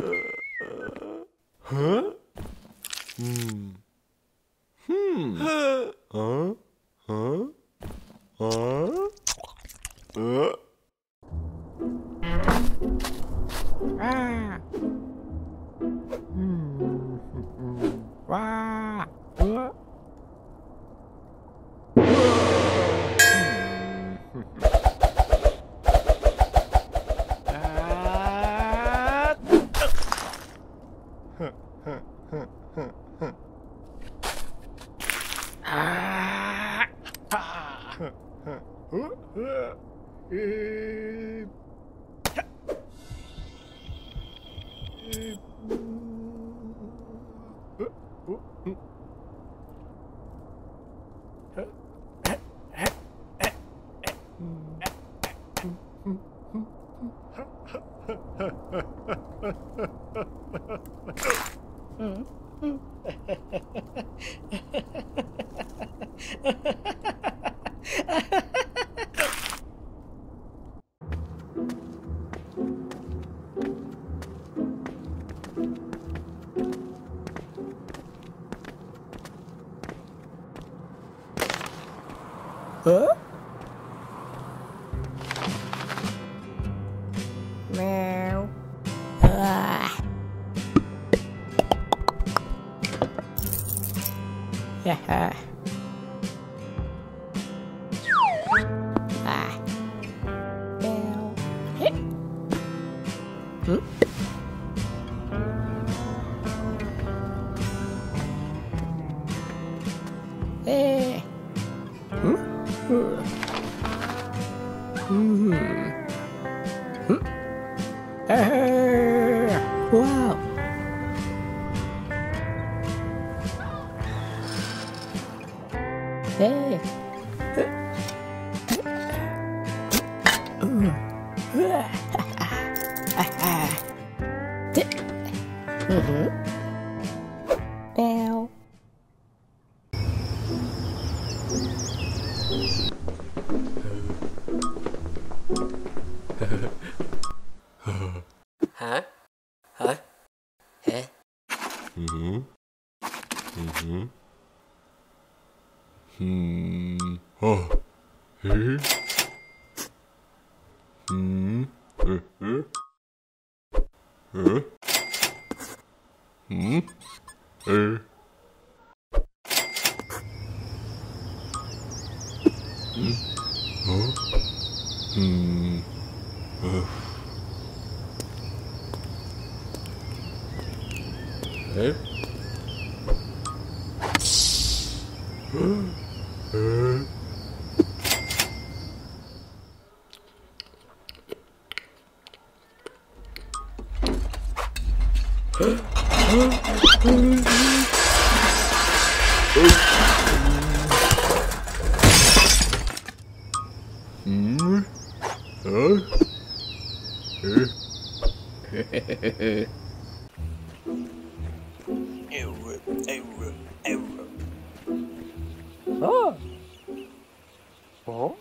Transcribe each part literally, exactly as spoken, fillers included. Uh. Huh? Hmm. Hmm. Huh? Huh? Huh? Huh? Uh. Ah. Hmm. Wow. Uh. Huh? Meow. Yeah. Wow. Hey. Bell. Huh? Huh? Huh? Mm-hmm. Mm-hmm. Hmm. Oh. Huh? Hmm. Huh? Huh? Hmm? Huh? Hmm? Huh? Hmm. Huh? Hey. Huh? Huh? Huh? Huh? Oh. Oh.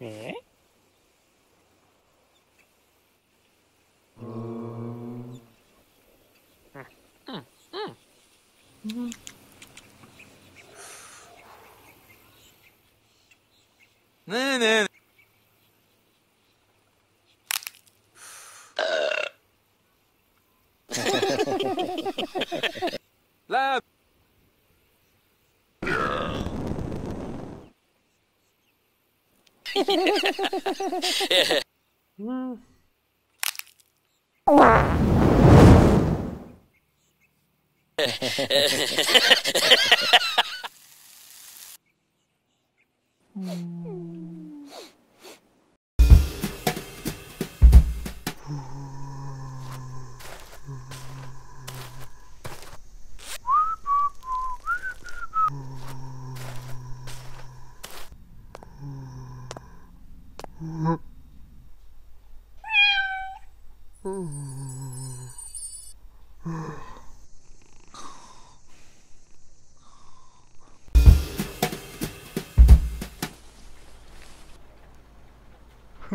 Eh? Mm. Mm. Mm. No, no, no. Love. Yeah. Mm. Mm.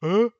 Hmm. Huh?